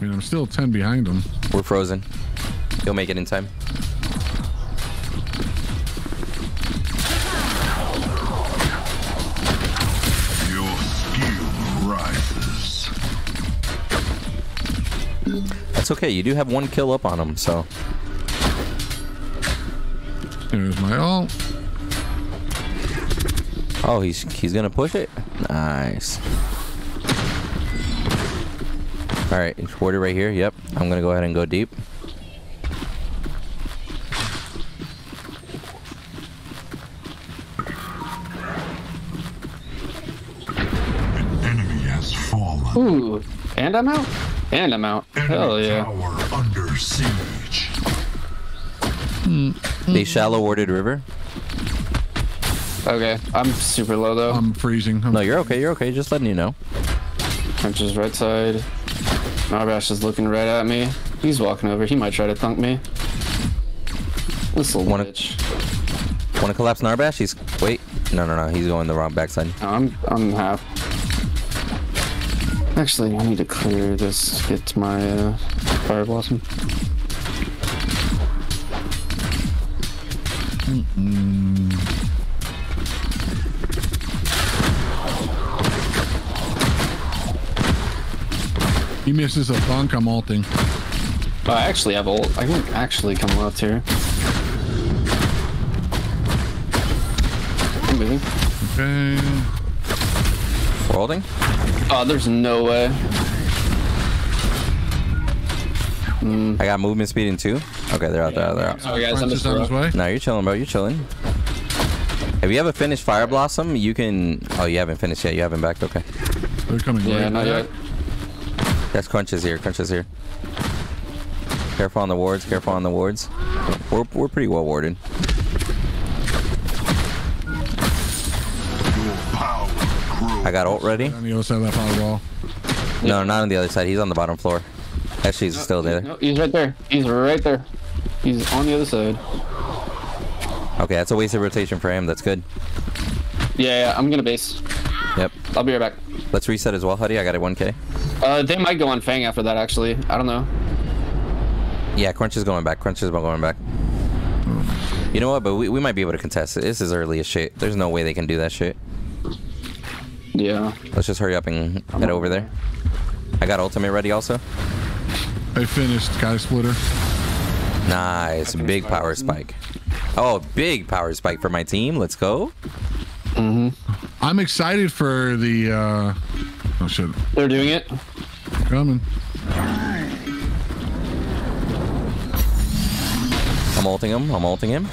I mean, I'm still 10 behind him. We're frozen. He'll make it in time. Your skill rises. That's okay. You do have one kill up on him, so. Here's my ult. Oh, he's gonna push it. Nice. All right, it's warded right here. Yep, I'm gonna go ahead and go deep. An enemy has fallen. Ooh, and I'm out. And I'm out. Enemy hell yeah. Tower under siege. The shallow warded river. Okay, I'm super low though. I'm freezing. No, you're okay. You're okay. Just letting you know. I'm just right side. Narbash is looking right at me. He's walking over. He might try to thunk me. This little bitch. Wanna collapse Narbash? He's wait. No, no, no. He's going the wrong backside. No, I'm half. Actually, I need to clear this. Get to my Fire Blossom. He misses a thunk, I'm ulting. I actually have ult. I can actually come left here. I'm moving. Okay. We're ulting? Oh, there's no way. I got movement speed in 2. Okay, they're out, they're out. Sorry guys, I'm just on his way. No, you're chilling, bro. You're chilling. If you haven't finished Fire Blossom, you can... Oh, you haven't finished yet. You haven't backed. Okay. They're coming. Yeah, right. Not yet. That's Crunch's here. Crunch's here. Careful on the wards. Careful on the wards. We're pretty well warded. I got ult ready. On the other side of that power wall. No, not on the other side. He's on the bottom floor. Actually, he's still there. No, he's right there. He's right there. He's on the other side. Okay, that's a wasted rotation for him. That's good. Yeah, I'm gonna base. Yep. I'll be right back. Let's reset as well, Huddy. I got it 1K. They might go on Fang after that, actually. I don't know. Yeah, Crunch is going back. Crunch is going back. You know what? But we might be able to contest it. This is early as shit. There's no way they can do that shit. Yeah. Let's just hurry up and head over there. I got ultimate ready also. I finished SkySplitter. Nice. Big power spike. Oh, big power spike for my team. Let's go. Mm-hmm. I'm excited for the... Oh shit. They're doing it. Coming. I'm ulting him. I'm ulting him.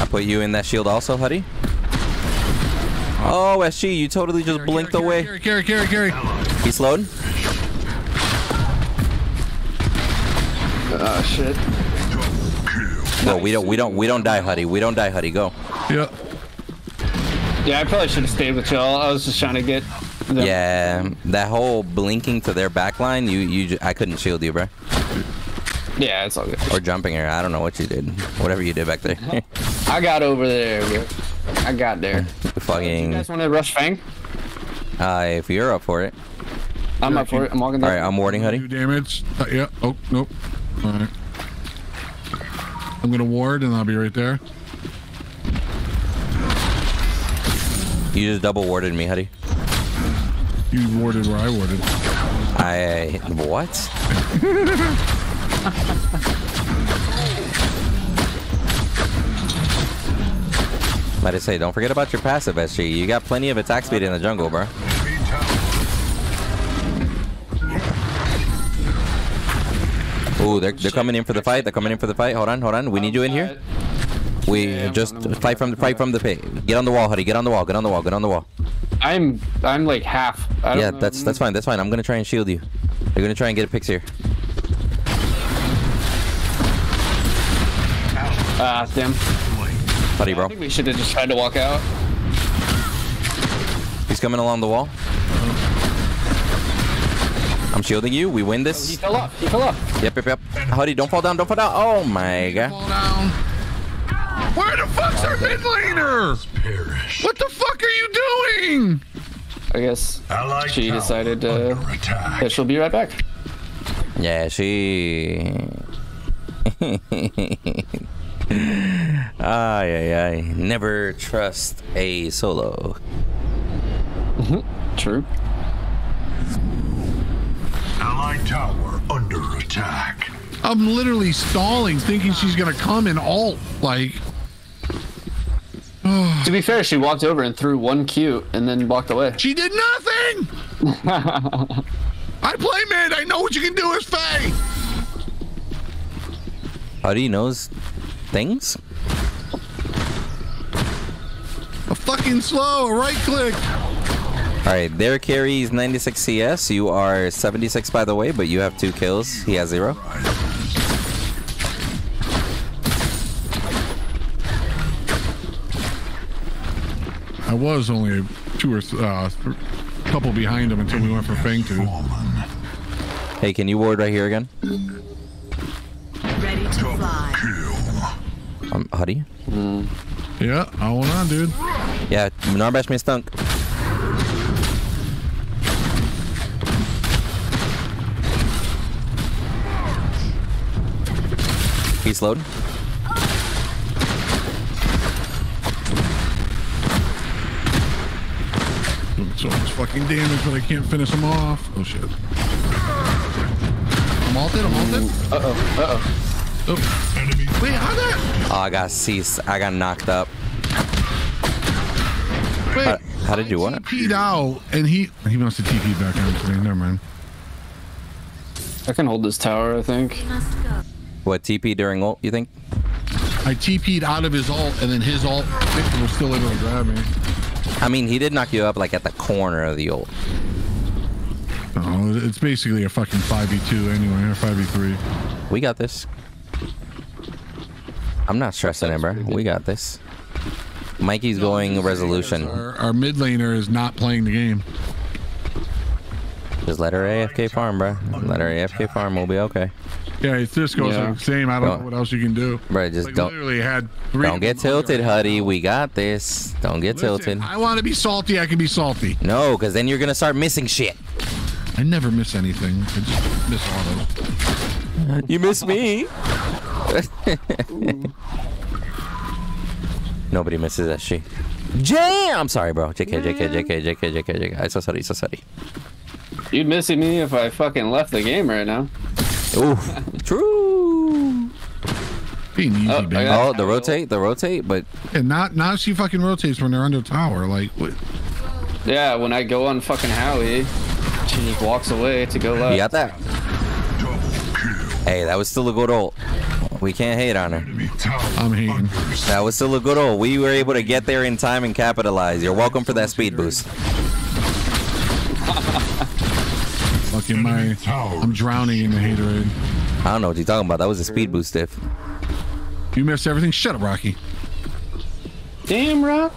I put you in that shield also, Huddy. Oh, SG, you totally just blinked away. Carry. He slowed. Ah, shit. No, we don't die, Huddy. We don't die, Huddy. Go. Yep. Yeah, I probably should have stayed with y'all. I was just trying to get them. Yeah, that whole blinking to their backline, I couldn't shield you, bro. Yeah, it's all good. Or jumping here. I don't know what you did. Whatever you did back there. I got over there, bro. I got there. Fucking... You guys want to rush Fang? If you're up for it. I'm up for it. I'm walking down. All right, I'm warding, Huddy. 2 damage. Yeah. Oh, nope. All right. I'm going to ward, and I'll be right there. You just double warded me, Huddy. You warded where I warded. What? Might I say, don't forget about your passive, SG. You got plenty of attack speed in the jungle, bro. Ooh, they're coming in for the fight. They're coming in for the fight. Hold on. We need you in here. We just fight from the pit. Get on the wall, Huddy. Get on the wall. I'm like half. Yeah, that's fine. That's fine. I'm gonna try and shield you. You're gonna try and get a picks here. Ah, damn. Huddy, bro. I think we should have just tried to walk out. He's coming along the wall. I'm shielding you. We win this. Oh, he fell off. Yep. Huddy, don't fall down. Oh my god. Fall down. Where the fuck's our mid laner? What the fuck are you doing? I guess she decided that she'll be right back. Yeah, she... I never trust a solo. True. Allied tower under attack. I'm literally stalling, thinking she's gonna come and ult. Like, to be fair, she walked over and threw one Q and then walked away. She did nothing. I play mid. I know what you can do as Fae. Huddy knows things. A fucking slow right click. All right, their carry is 96 CS. You are 76, by the way, but you have 2 kills. He has 0. I was only a couple behind him until we went for Fang 2. Hey, can you ward right here again? Ready to fly. Huddy? Mm. Yeah, I hold on, dude. Yeah, Narbash may stunk. He's slowed. I'm so much fucking damage, but I can't finish him off. Oh shit. I'm ulted. Uh-oh. Oops. Wait, how that? Oh, I got seized. I got knocked up. Wait, how did you what? TP'd out, and he wants to TP back on today. Never mind. I can hold this tower, I think. What, TP during ult, you think? I TP'd out of his ult, and then his ult was still able to grab me. I mean, he did knock you up, like, at the corner of the ult. Oh, it's basically a fucking 5v2 anyway, or 5v3. We got this. I'm not stressing it, bro. We got this. Mikey's going resolution. Our mid laner is not playing the game. Just let her AFK farm, bro. Let her AFK farm. We'll be okay. Yeah, it's just goes the same. I don't know what else you can do. Right, just like, don't. Literally had 3. Don't get tilted, Huddy. We got this. Don't get tilted. I want to be salty. I can be salty. No, because then you're gonna start missing shit. I never miss anything. I just miss auto. You miss me. Nobody misses that shit. I'm sorry, bro. JK. I'm so sorry. You'd miss me if I fucking left the game right now. Oh, true. Being easy, baby. Oh, the rotate, but and not she fucking rotates when they're under tower, like. What? Yeah, when I go on fucking Howie, she just walks away to go left. You got that? Hey, that was still a good ult. We can't hate on her. I'm hating. That was still a good ult. We were able to get there in time and capitalize. You're welcome for that speed boost. I'm drowning in the haterade. I don't know what you're talking about. That was a speed boost, Diff. You missed everything. Shut up, Rocky. Damn, Rock.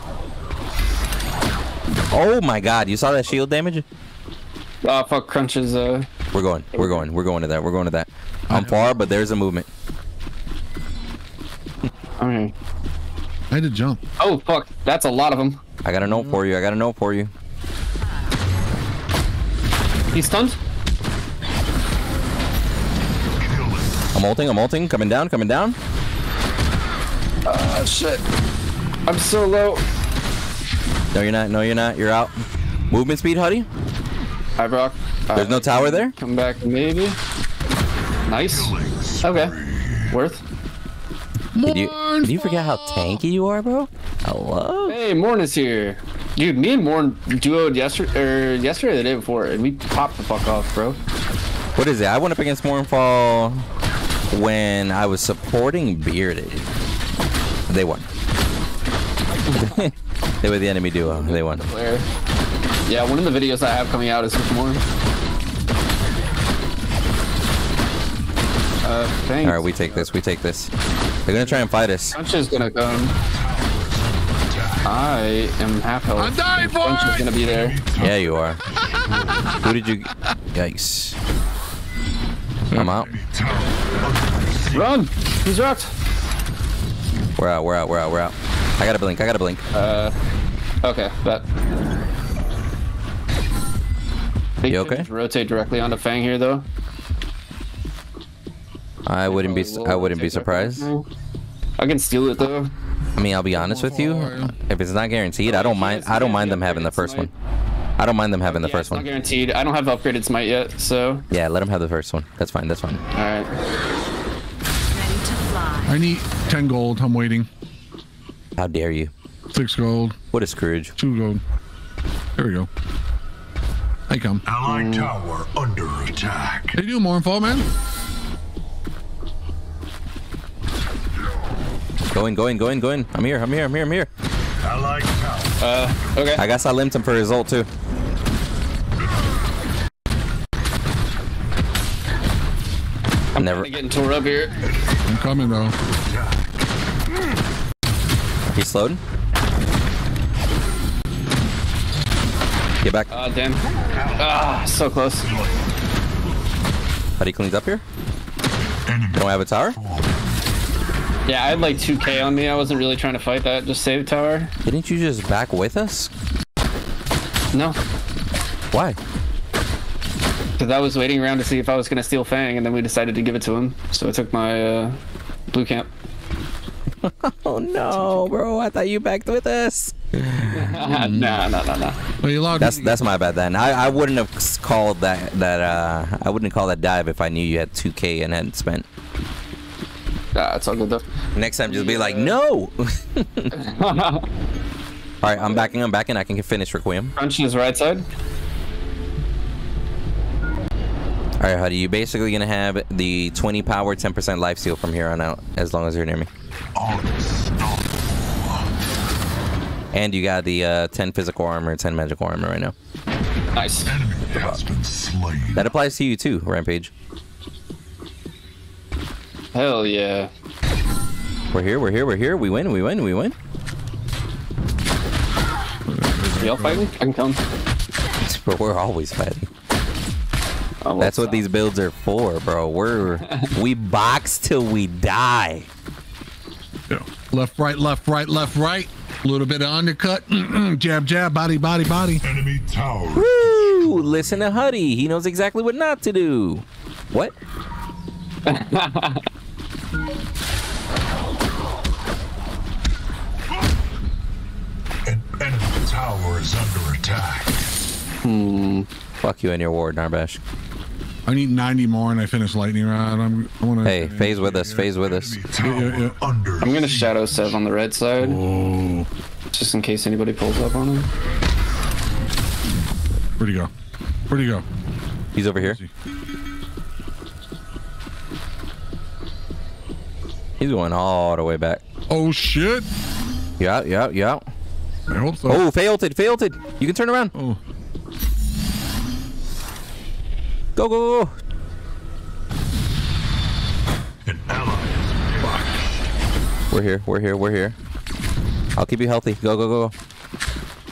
Oh my God! You saw that shield damage? Ah, fuck crunches. We're going to that. I'm far, but there's a movement. All right. I had to jump. Oh fuck! That's a lot of them. I got a note for you. He's stunned. I'm ulting. Coming down. Shit. I'm so low. No, you're not. You're out. Movement speed, Huddy. Hi, Brock. There's no tower there? Come back, maybe. Nice. Okay. Worth. Did you forget how tanky you are, bro? Hello? Hey, Morn is here. Dude, me and Morn duoed yesterday or the day before, and we popped the fuck off, bro. What is it? I went up against Mornfall when I was supporting Bearded. They won. They were the enemy duo. They won. Yeah, one of the videos I have coming out is with Morn. Thanks. All right, we take this. They're gonna try and fight us. Punch is gonna come. I am half health. I'm dying for it. Punch is gonna be there. Yeah, you are. Who did you? Yikes! I'm out. Run! He's wrapped. We're out. I gotta blink. Okay, bet. You okay? Just rotate directly onto Fang here, though. I wouldn't be surprised. I can steal it though. I mean, I'll be honest with you. If it's not guaranteed, I don't mind. I don't mind them having the first one. I don't mind them having the first one. Not guaranteed. I don't have upgraded smite yet, so. Yeah, let them have the first one. That's fine. That's fine. All right. Ready to fly. I need 10 gold. I'm waiting. How dare you? 6 gold. What a Scrooge. 2 gold. There we go. I come. Allied tower under attack. They do Mornfall, man. Going. I'm here. I like power. Okay. I guess I limped him for his ult too. I'm never getting tore up here. I'm coming though. He slowed. Get back. Ah, damn. Ah, so close. How do you clean up here? Don't have a tower? Yeah, I had like 2k on me. I wasn't really trying to fight that. Just save tower. Didn't you just back with us? No. Why? Because I was waiting around to see if I was going to steal Fang, and then we decided to give it to him. So I took my blue camp. Oh no, bro. I thought you backed with us. Nah. Well, you logged. That's my bad then. I wouldn't have called I wouldn't call that dive if I knew you had 2k and hadn't spent. Nah, it's all good though. Next time, just be like, no. All right, I'm backing. I can finish Requiem. Crunch is right side. All right, Huddy, you're basically gonna have the 20 power, 10% life steal from here on out, as long as you're near me. And you got the 10 physical armor, 10 magical armor right now. Nice. Enemy has been slain. That applies to you too, Rampage. Hell yeah. We're here. We win. Y'all fighting? I can come. Bro, we're always fighting. That's what these builds are for, bro. We box till we die. Yeah. Left, right. A little bit of undercut. Jab, body. Enemy tower. Woo! Listen to Huddy. He knows exactly what not to do. What? An enemy tower is under attack. Fuck you and your ward, Narbash. I need 90 more and I finish Lightning Rod. Hey, phase with us. Yeah. I'm gonna shadow Sev on the red side. Whoa. Just in case anybody pulls up on him. Where'd he go? He's over here. He's going all the way back. Oh shit! Yeah. I hope so. Oh, failed it. You can turn around. Oh. Go. An ally. Fuck. We're here. I'll keep you healthy. Go.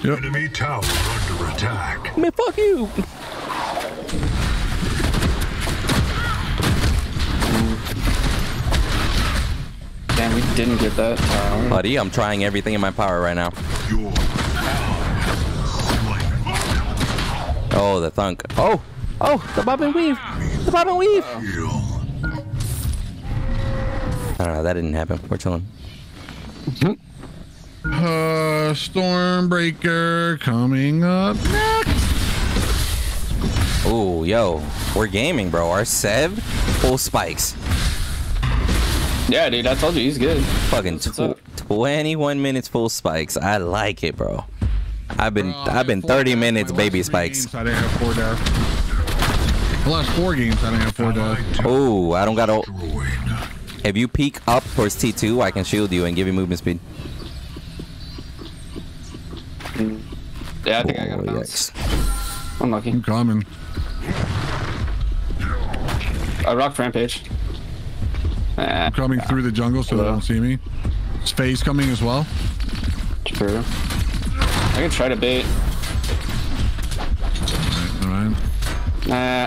Yep. Enemy tower under attack. Man, fuck you. Damn, we didn't get that. Buddy, I'm trying everything in my power right now. Oh, the thunk. Oh, the bob and weave. I don't know, that didn't happen. We're chilling. Stormbreaker coming up next. Oh, yo, we're gaming, bro. Our Sev full spikes. Yeah, dude, I told you he's good. Fucking 21 minutes full spikes. I like it, bro. I've been 30 minutes baby spikes. Games, I didn't have 4 death. The last 4 games I didn't have 4 death. Oh, I don't got ult. If you peek up towards T2, I can shield you and give you movement speed. Yeah, I think I got bounce. Unlucky. I'm coming. I rocked Rampage. I'm coming through the jungle so they don't see me. Space coming as well. True. I can try to bait. Alright.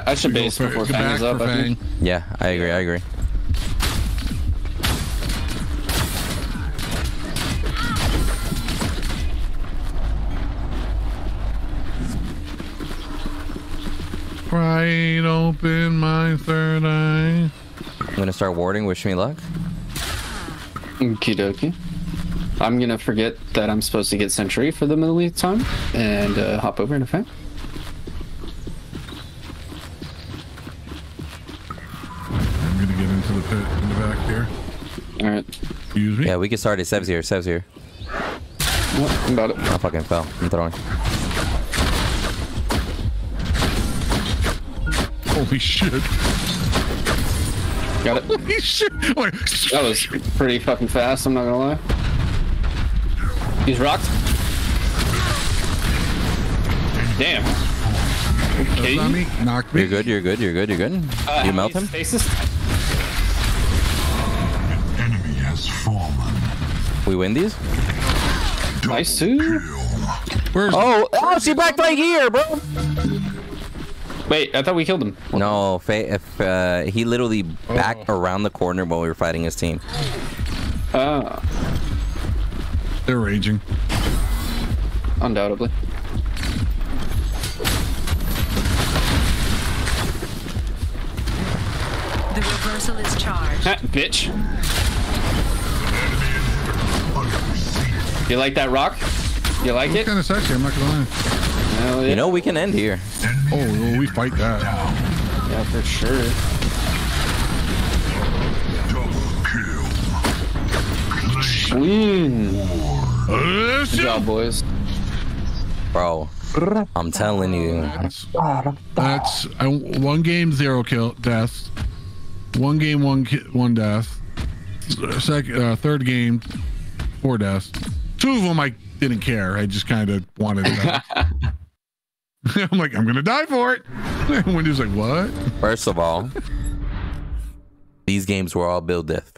I should base before Fang is up. I think. Yeah, I agree. Right, open my third eye. I'm gonna start warding. Wish me luck. Okie dokie. I'm gonna forget that I'm supposed to get sentry for the millionth time and hop over in a fan. I'm gonna get into the pit in the back here. All right. Excuse me. Yeah, we can start it. Sev's here. Sev's here. What about it? I fucking fell. I'm throwing. Holy shit. Got it. Holy shit. Wait. That was pretty fucking fast, I'm not gonna lie. He's rocked. Damn. Okay. Me. Knock me. You're good, you're good, you're good, you're good. You melt him? Stasis? An enemy has fallen. We win these? Nice too. Oh, she backed right here, bro. Wait, I thought we killed him. No, Fae, if, he literally backed around the corner while we were fighting his team. They're raging. Undoubtedly. The reversal is charged. Ah, bitch. You like that rock? You like it? It's kind of sexy, I'm not gonna lie. Hell yeah. You know, we can end here. Oh, well, we fight that. Yeah, for sure. Good job, boys. Bro, I'm telling you. That's one game, 0 deaths. One game, one death. Second, third game, 4 deaths. 2 of them I didn't care. I just kind of wanted it. I'm like, I'm gonna die for it. And Wendy's like, what? First of all, these games were all build death.